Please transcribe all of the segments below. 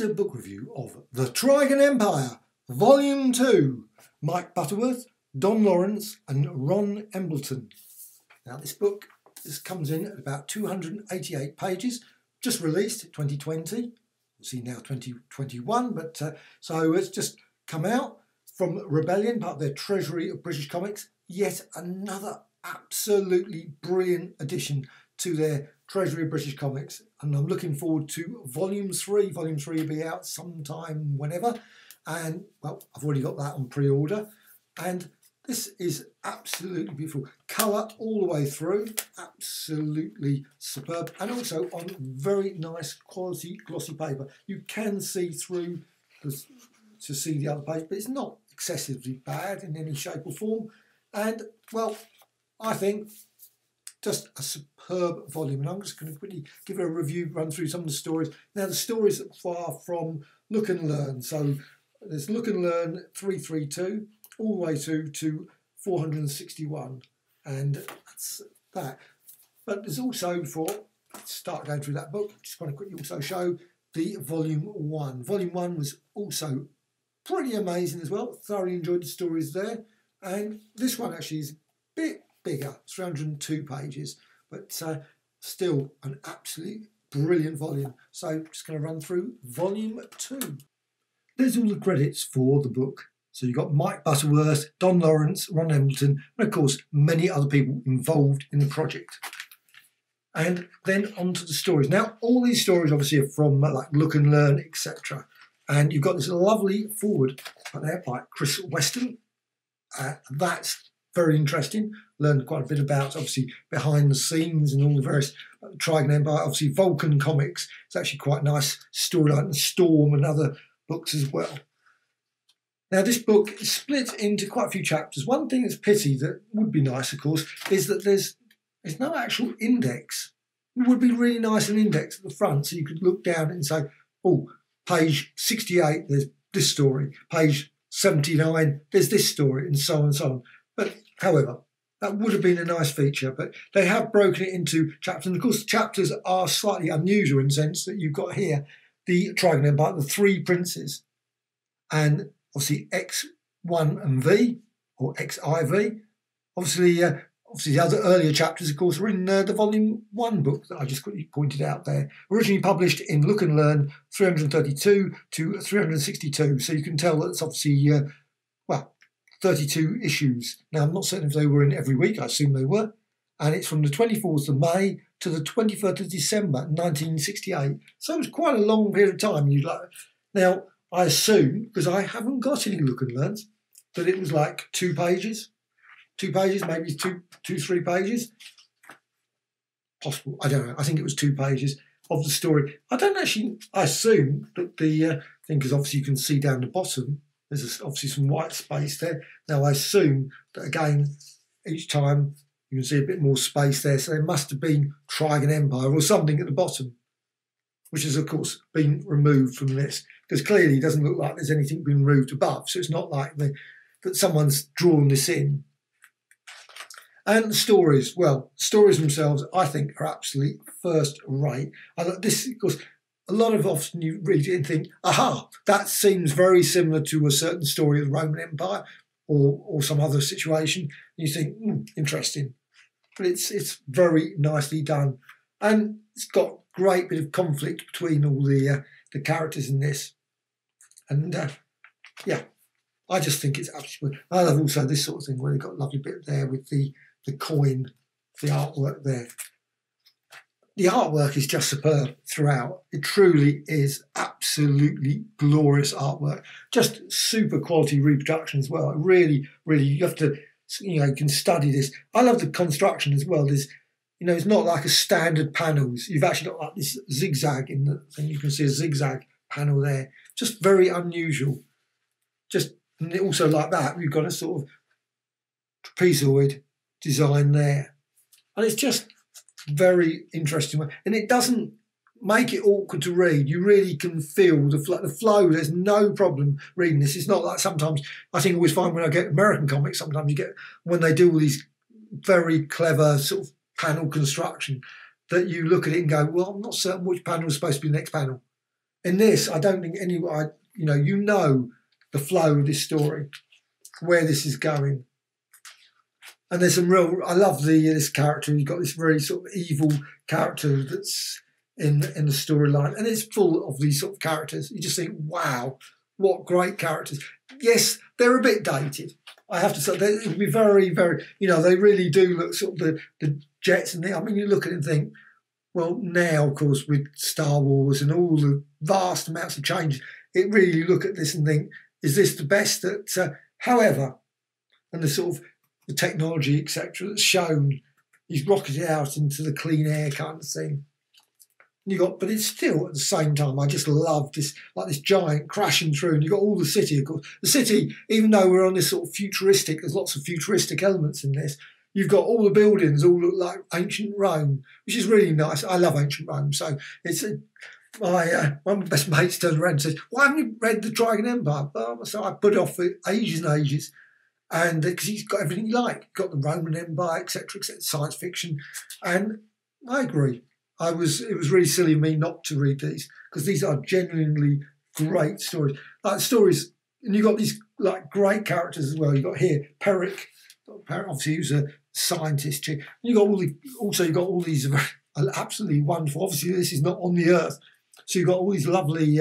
extensive book review of The Trigan Empire, Volume 2, Mike Butterworth, Don Lawrence and Ron Embleton. Now this book comes in at about 288 pages, just released 2020, we'll see now 2021, but so it's just come out from Rebellion, part of their Treasury of British Comics, yet another absolutely brilliant addition to their Treasury of British Comics, and I'm looking forward to Volume 3. Volume 3 will be out sometime whenever, and well, I've already got that on pre-order, and this is absolutely beautiful. Colour all the way through, absolutely superb, and also on very nice quality glossy paper. You can see through to see the other page, but it's not excessively bad in any shape or form, and well, I think just a superb volume, and I'm just going to quickly give it a review, run through some of the stories. Now the stories are from Look and Learn, so there's Look and Learn 332 all the way through to 461, and that's that. But there's also, for start going through that book, just want to quickly also show the Volume 1. Volume 1 was also pretty amazing as well, thoroughly enjoyed the stories there, and this one actually is a bit bigger, 302 pages, but still an absolutely brilliant volume. So I'm just going to run through Volume 2. There's all the credits for the book. So you've got Mike Butterworth, Don Lawrence, Ron Embleton, and of course many other people involved in the project. And then on to the stories. Now all these stories obviously are from like Look and Learn, etc. And you've got this lovely foreword right there by Chris Weston. That's very interesting. Learned quite a bit about obviously behind the scenes and all the various Trigan Empire, obviously Vulcan comics. It's actually quite nice storyline, and Storm and other books as well. Now this book is split into quite a few chapters. One thing that's a pity that would be nice, of course, is that there's no actual index. It would be really nice an index at the front, so you could look down and say, oh, page 68, there's this story. Page 79, there's this story, and so on and so on. But however, that would have been a nice feature, but they have broken it into chapters. And of course, the chapters are slightly unusual in the sense that you've got here the Trigan Empire, the three princes, and obviously X1 and V, or XIV. Obviously the other earlier chapters, of course, were in the Volume 1 book that I just quickly pointed out there. Originally published in Look and Learn 332 to 362. So you can tell that's obviously, 32 issues. Now, I'm not certain if they were in every week. I assume they were. And it's from the 24th of May to the 23rd of December, 1968. So it was quite a long period of time. Now, I assume, because I haven't got any Look and Learns, that it was like two pages, maybe three pages. Possible, I don't know. I think it was 2 pages of the story. I don't actually, I assume that the thing, because obviously you can see down the bottom, there's obviously some white space there. Now I assume that again, each time you can see a bit more space there, so there must have been Trigan Empire or something at the bottom, which has, of course, been removed from this, because clearly it doesn't look like there's anything been removed above, so it's not like that someone's drawn this in. And the stories, well, stories themselves, I think, are absolutely first-rate. This, of course, a lot of often you read it and think, aha, that seems very similar to a certain story of the Roman Empire or some other situation, and you think, interesting. But it's very nicely done, and it's got great bit of conflict between all the characters in this, and yeah, I just think it's absolutely. I love also this sort of thing where they've got a lovely bit there with the coin, the artwork there. The artwork is just superb throughout. It truly is absolutely glorious artwork. Just super quality reproduction as well. Really, really, you have to, you can study this. I love the construction as well. There's it's not like a standard panels. You've actually got like this zigzag in the thing. You can see a zigzag panel there. Just very unusual. Just, and also like that, you've got a sort of trapezoid design there. And it's just very interesting. And it doesn't make it awkward to read. You really can feel the flow. There's no problem reading this. It's not like sometimes, I think I always find when I get American comics, sometimes you get, when they do all these very clever sort of panel construction, that you look at it and go, well, I'm not certain which panel is supposed to be the next panel. in this, I don't think anyone, you know the flow of this story, where this is going. And there's some real, I love this character. You've got this very sort of evil character that's in the storyline. And it's full of these sort of characters. You just think, wow, what great characters. Yes, they're a bit dated, I have to say. They, it would be very, very, you know, they really do look sort of the jets and the, I mean, you look at it and think, well, now, of course, with Star Wars and all the vast amounts of change, it really look at this and think, is this the best that, however, and the sort of the technology, etc., that's shown, he's rocketed out into the clean air kind of thing. And you got, but it's still at the same time, I just love this, like this giant crashing through, and you've got all the city, of course. The city, even though we're on this sort of futuristic, there's lots of futuristic elements in this. You've got all the buildings all look like ancient Rome, which is really nice. I love ancient Rome. So it's one of my best mates turned around and says, "Why haven't you read The Trigan Empire?" So I put it off for ages and ages, and because he's got everything you like. He's got the Roman Empire, etc., etc., science fiction, and I agree. It was really silly of me not to read these, because these are genuinely great stories. Like stories, and you've got these like great characters as well. You've got here Peric. Obviously, he was a scientist too. You got all the, also you got all these absolutely wonderful. Obviously, this is not on the Earth, so you've got all these lovely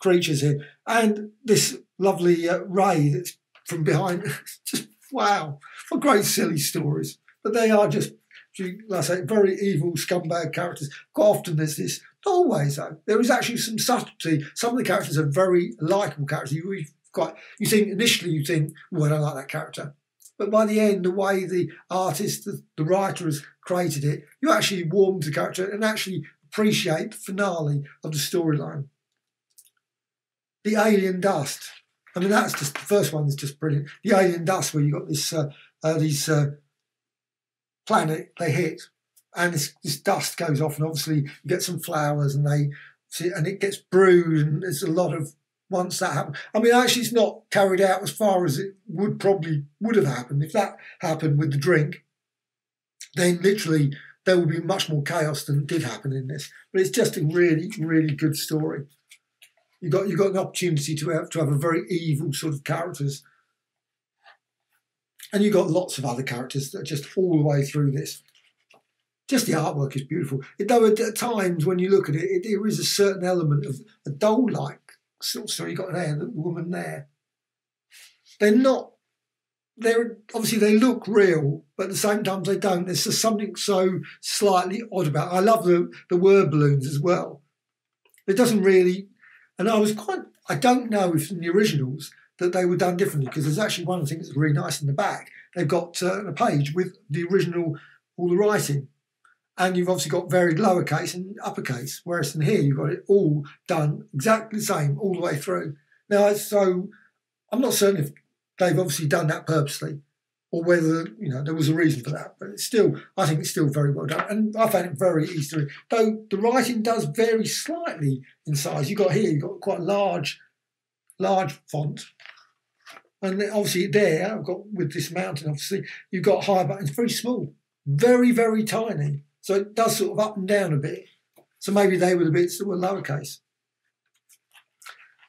creatures here, and this lovely ray that's from behind. Just wow, what great silly stories! But they are just, like I say, very evil scumbag characters. Quite often there's this. Not always though. There is actually some subtlety. Some of the characters are very likable characters. You think initially you think, well, I don't like that character. But by the end, the way the artist, the writer has created it, you actually warm to the character and actually appreciate the finale of the storyline. The alien dust. I mean, that's just, the first one is just brilliant. The alien dust, where you've got this, these planet they hit, and this dust goes off, and obviously you get some flowers, and it gets brewed, and there's a lot of, once that happened. I mean, actually, it's not carried out as far as it would have happened. If that happened with the drink, then literally there would be much more chaos than did happen in this. But it's just a really, really good story. You got an opportunity to have a very evil sort of characters, and you got lots of other characters that are just all the way through this. Just the artwork is beautiful. Though at times when you look at it, there is a certain element of a doll-like. So you got there, the woman there. They're not. They're obviously they look real, but at the same time they don't. There's just something so slightly odd about it. I love the word balloons as well. It doesn't really. And I was quite. I don't know if in the originals that they were done differently, because there's actually one thing that's really nice in the back. They've got a page with the original, all the writing. And you've obviously got varied lowercase and uppercase, whereas in here you've got it all done exactly the same all the way through. Now, so I'm not certain if they've obviously done that purposely, or whether there was a reason for that. But it's still, I think it's still very well done, and I found it very easy to read. Though the writing does vary slightly in size. You've got quite a large font, and obviously there I've got with this mountain. Obviously you've got high, but it's very small, very very tiny. So it does sort of up and down a bit. So maybe they were the bits that were lowercase.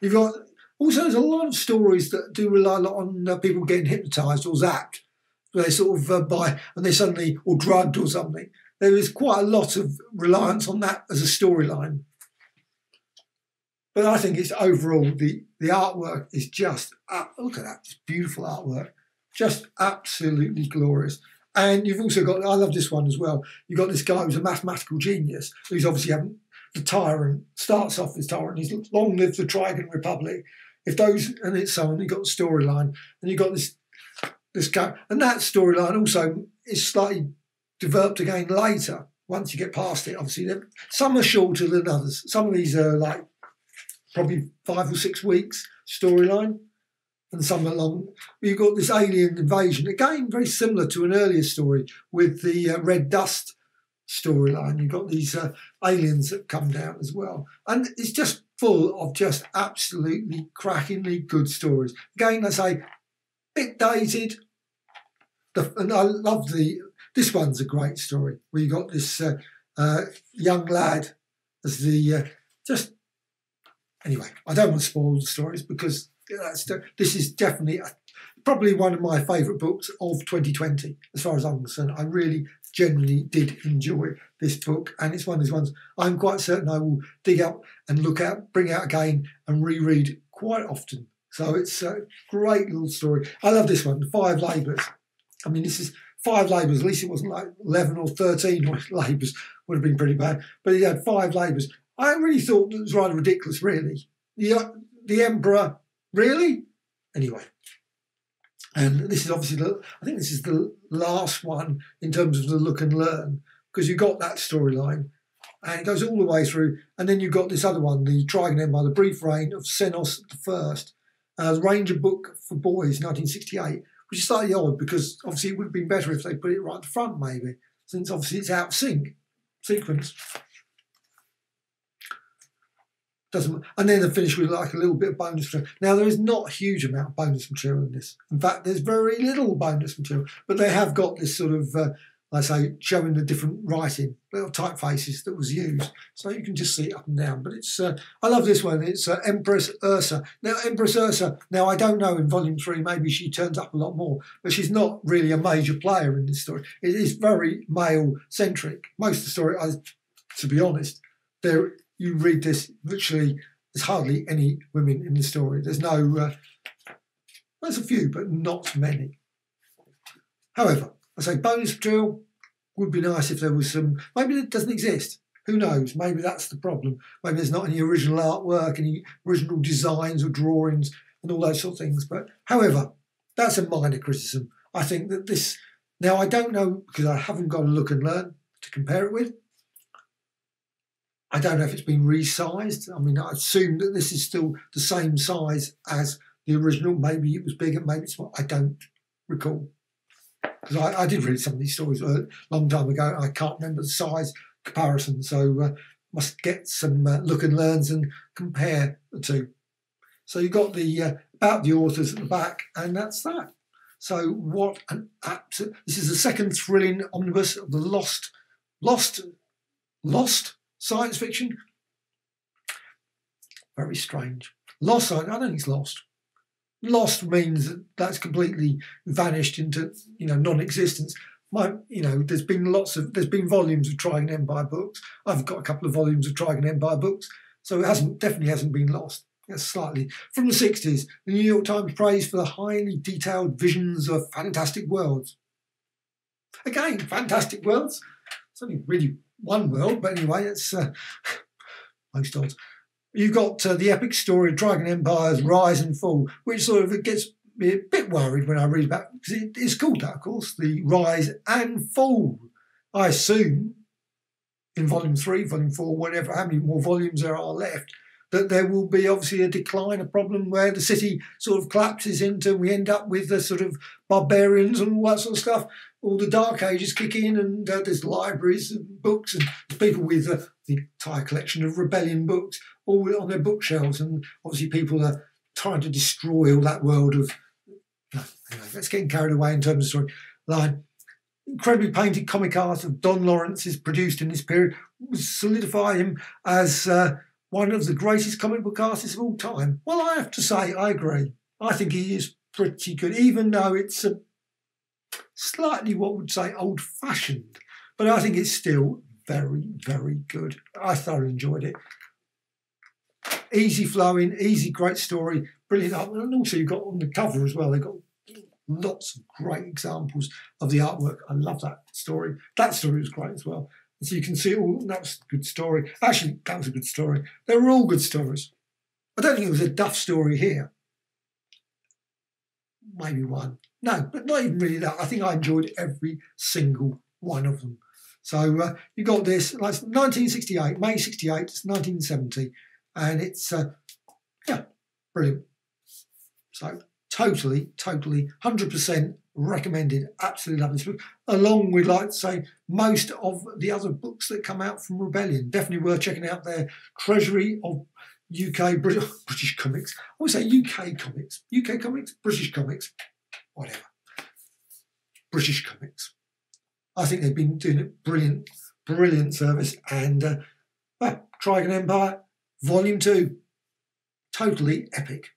You've got also there's a lot of stories that do rely a lot on people getting hypnotised or zapped, where they sort of and they suddenly or drugged or something. There is quite a lot of reliance on that as a storyline. But I think it's overall the artwork is just look at that, it's beautiful artwork, just absolutely glorious. And you've also got, I love this one as well, you've got this guy who's a mathematical genius, who's obviously having the tyrant, starts off as tyrant, he's long live the Trigan Republic. If those, and it's so on, you've got the storyline, and you've got this guy, and that storyline also is slightly developed again later, once you get past it, obviously. Some are shorter than others. Some of these are like probably 5 or 6 weeks storyline. And some along, you've got this alien invasion, again very similar to an earlier story with the red dust storyline. You've got these aliens that come down as well, and it's just full of just absolutely crackingly good stories. Again, I say, a bit dated, and I love this one's a great story where you got this young lad as the just Anyway, I don't want to spoil the stories because this is definitely probably one of my favourite books of 2020, as far as I'm concerned. I really genuinely did enjoy this book, and it's one of these ones I'm quite certain I will dig up and look at, bring out again and reread quite often. So it's a great little story. I love this one, Five Labours. I mean, this is five labours. At least it wasn't like 11 or 13 labours. Would have been pretty bad. But he had five labours. I really thought that was rather ridiculous, really. The Emperor, really? Anyway. And this is obviously, I think this is the last one in terms of the Look and Learn, because you've got that storyline, and it goes all the way through. And then you've got this other one, The Trigan Empire, The Brief Reign of Senos I, the Ranger book for boys, 1968, which is slightly odd, because obviously it would have been better if they put it right at the front, maybe, since obviously it's out of sync, sequence. And then I finish with like a little bit of bonus material. Now, there is not a huge amount of bonus material in this. In fact, there's very little bonus material, but they have got this sort of, I say, showing the different writing, little typefaces that was used. So you can just see it up and down. But it's, I love this one. It's Empress Ursa. Now, Empress Ursa, now I don't know in Volume 3, maybe she turns up a lot more, but she's not really a major player in this story. It is very male-centric. Most of the story, to be honest, there. You read this, literally, there's hardly any women in the story. There's no, there's a few, but not many. However, I say bonus material would be nice if there was some, maybe it doesn't exist. Who knows? Maybe that's the problem. Maybe there's not any original artwork, any original designs or drawings and all those sort of things. But however, that's a minor criticism. I think that this, now I don't know, because I haven't got a Look and Learn to compare it with. I don't know if it's been resized. I mean, I assume that this is still the same size as the original. Maybe it was bigger, maybe it's not. I don't recall. Because I did read some of these stories a long time ago, and I can't remember the size comparison. So must get some Look and Learns and compare the two. So you've got the about the authors at the back, and that's that. So what an absolute... This is the second thrilling omnibus of the Lost? Science fiction, very strange. Lost science, I don't think it's lost. Lost means that that's completely vanished into, you know, non-existence. You know, there's been volumes of Trigan Empire books. I've got a couple of volumes of Trigan Empire books, so it definitely hasn't been lost. Yes, slightly. From the 60s, the New York Times praised for the highly detailed visions of fantastic worlds. Again, fantastic worlds. It's only really one world, but anyway, it's most odds. You've got the epic story of Trigan Empire's rise and fall, which sort of gets me a bit worried when I read about it, because it's called that, of course, the rise and fall. I assume in Volume 3, Volume 4, whatever, how many more volumes there are left, that there will be obviously a decline, a problem where the city sort of collapses into, we end up with the sort of barbarians and all that sort of stuff. All the Dark Ages kick in, and there's libraries and books, and people with the entire collection of Rebellion books all on their bookshelves, and obviously people are trying to destroy all that world of... Anyway, let's get carried away in terms of storyline. Incredibly painted comic art of Don Lawrence is produced in this period, would solidify him as one of the greatest comic book artists of all time. Well, I have to say, I agree. I think he is pretty good, even though it's a slightly, what would say, old-fashioned, but I think it's still very, very good. I thoroughly enjoyed it. Easy flowing, easy, great story, brilliant art. And also you've got on the cover as well, they've got lots of great examples of the artwork. I love that story. That story was great as well. And so you can see all, that was a good story. Actually, that was a good story. They were all good stories. I don't think it was a duff story here. Maybe one. No, but not even really that. I think I enjoyed every single one of them. So you got this, like 1968, May 68, it's 1970. And it's, yeah, brilliant. So totally, 100% recommended. Absolutely love this book. Along with, like to say, most of the other books that come out from Rebellion. Definitely worth checking out their Treasury of British Comics. I would say British Comics. Whatever. British Comics. I think they've been doing a brilliant, brilliant service. And Trigan Empire, Volume 2. totally epic.